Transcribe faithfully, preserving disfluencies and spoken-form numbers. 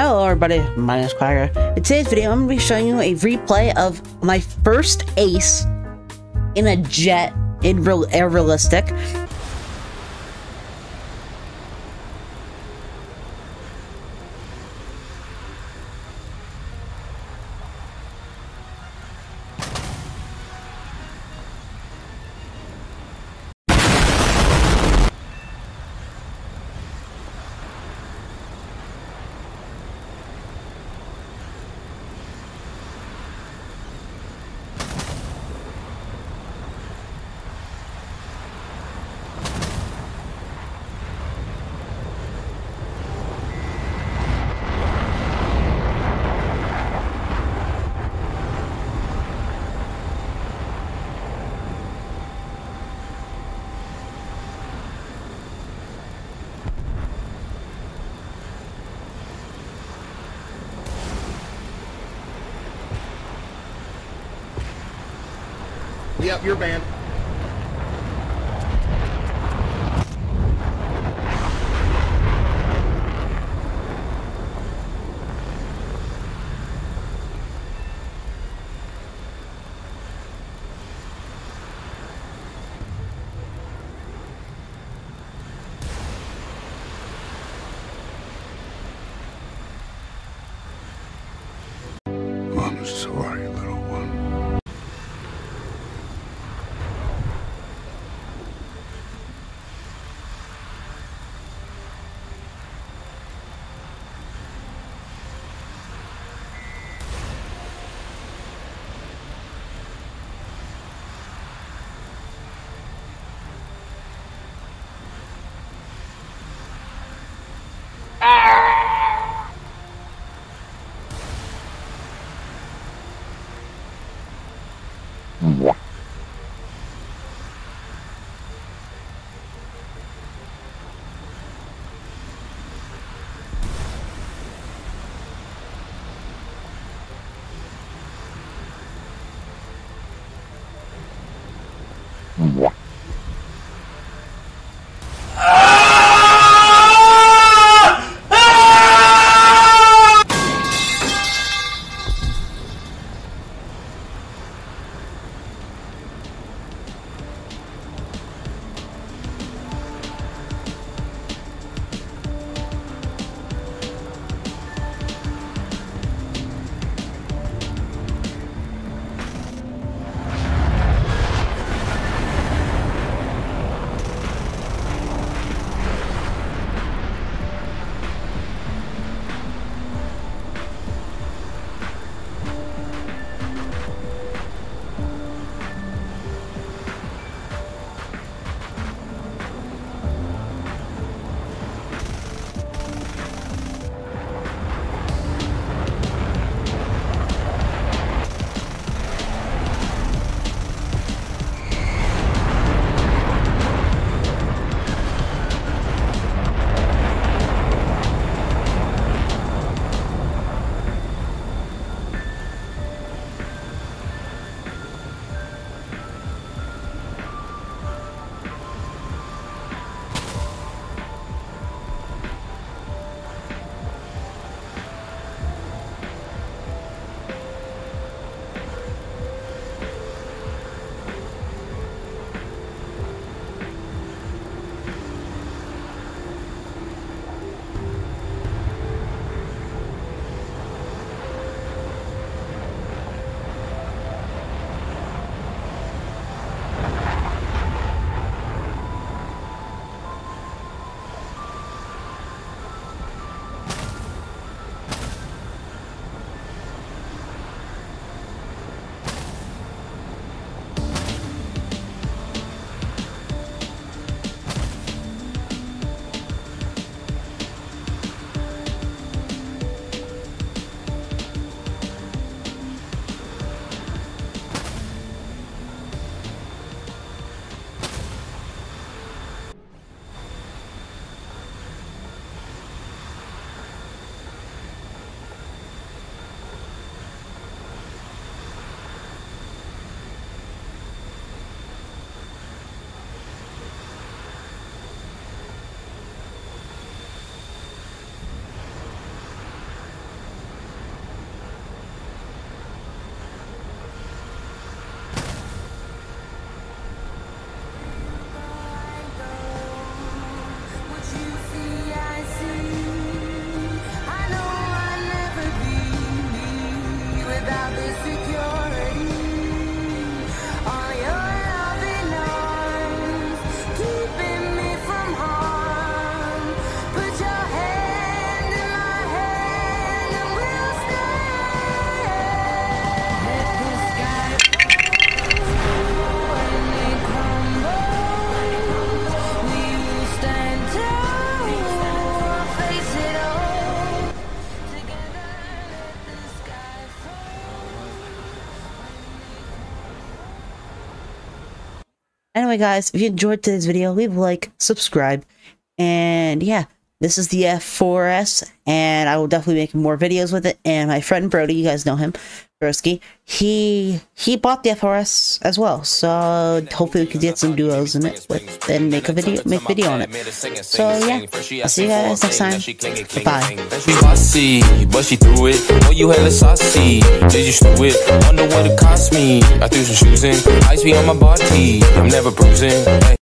Hello everybody, my name is Quagger. In today's video, I'm going to be showing you a replay of my first ace in a jet in real air realistic. Yep, you're banned. I'm sorry, little one. What? Anyway, guys, if you enjoyed today's video, leave a like, subscribe, and yeah, this is the F four S, and I will definitely make more videos with it. And my friend Brody, you guys know him, Broski, he he bought the F four S as well, so hopefully we can get some duos in it with, and make a video, make video on it. So yeah, I'll see you guys next time. Bye. But she threw it. Oh, you hella saucy. Did you do it? Wonder what it cost me. I threw some shoes in. Ice be on my body. I'm never bruising.